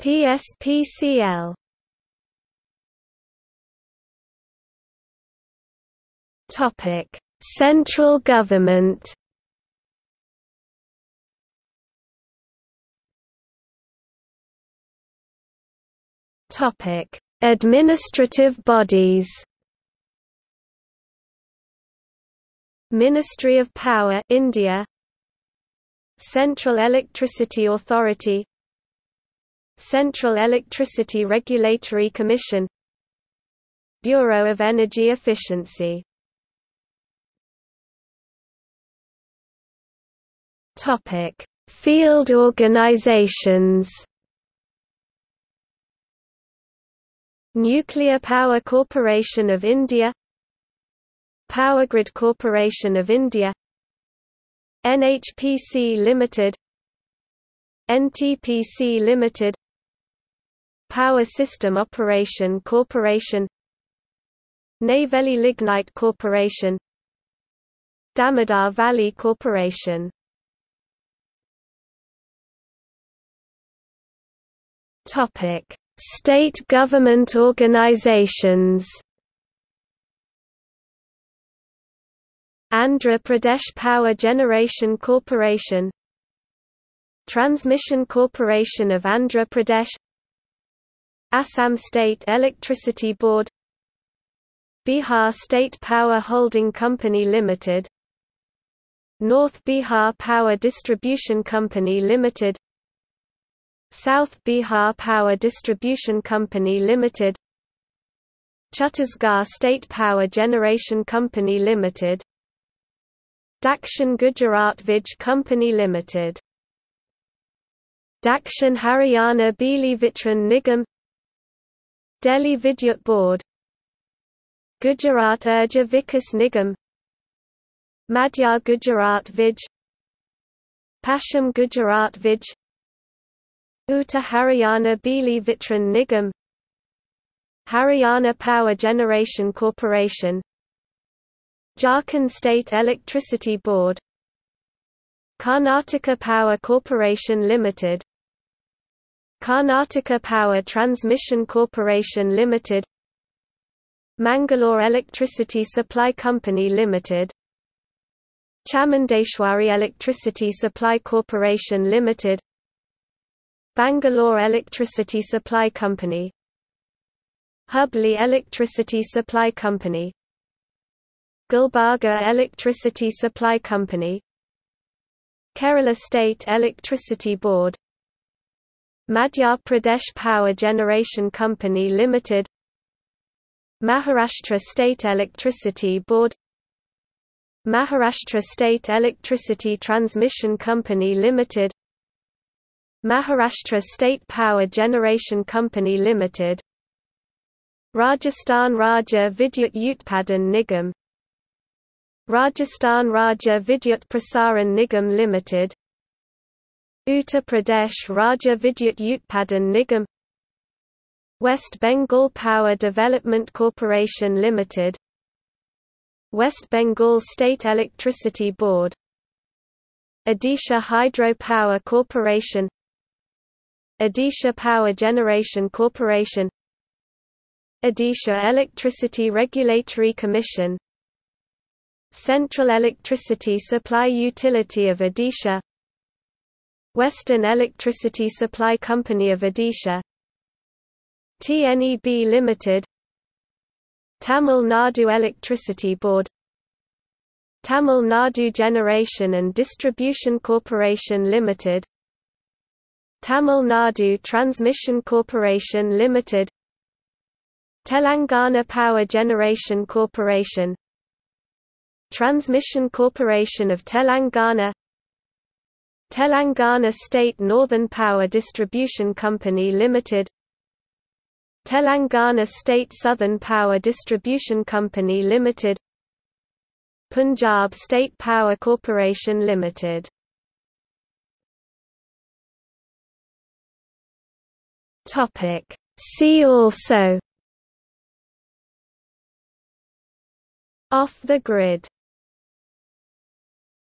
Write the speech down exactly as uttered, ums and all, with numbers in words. P S P C L. Topic: Central Government. Topic: Administrative bodies. Ministry of Power, India. Central Electricity Authority, Central Electricity Regulatory Commission, Bureau of Energy Efficiency. Topic: Field organizations. Nuclear Power Corporation of India, Power Grid Corporation of India, N H P C Limited, N T P C Limited, Power System Operation Corporation, Neyveli Lignite Corporation, Damodar Valley Corporation. Topic: State government organizations. Andhra Pradesh Power Generation Corporation, Transmission Corporation of Andhra Pradesh, Assam State Electricity Board, Bihar State Power Holding Company Limited, North Bihar Power Distribution Company Limited, South Bihar Power Distribution Company Limited, Chhattisgarh State Power Generation Company Limited, Dakshin Gujarat Vij Company Limited, Dakshin Haryana Bili Vitran Nigam, Delhi Vidyut Board, Gujarat Urja Vikas Nigam, Madhya Gujarat Vij, Paschim Gujarat Vij, Uttar Haryana Bili Vitran Nigam, Haryana Power Generation Corporation, Jharkhand State Electricity Board, Karnataka Power Corporation Limited, Karnataka Power Transmission Corporation Limited, Mangalore Electricity Supply Company Limited, Chamundeshwari Electricity Supply Corporation Limited, Bangalore Electricity Supply Company, Hubli Electricity Supply Company, Gulbarga Electricity Supply Company, Kerala State Electricity Board, Madhya Pradesh Power Generation Company Limited, Maharashtra State Electricity Board, Maharashtra State Electricity Transmission Company Limited, Maharashtra State Power Generation Company Limited, Rajasthan Raja Vidyut Utpadan Nigam, Rajasthan Raja Vidyut Prasaran Nigam Limited, Uttar Pradesh Raja Vidyut Utpadan Nigam, West Bengal Power Development Corporation Limited, West Bengal State Electricity Board, Odisha Hydro Power Corporation, Odisha Power Generation Corporation, Odisha Electricity Regulatory Commission, Central Electricity Supply Utility of Odisha, Western Electricity Supply Company of Odisha, T N E B Limited, Tamil Nadu Electricity Board, Tamil Nadu Generation and Distribution Corporation Limited, Tamil Nadu Transmission Corporation Limited, Telangana Power Generation Corporation, Transmission Corporation of Telangana, Telangana State Northern Power Distribution Company Limited, Telangana State Southern Power Distribution Company Limited, Punjab State Power Corporation Limited. Topic: See also. Off the grid.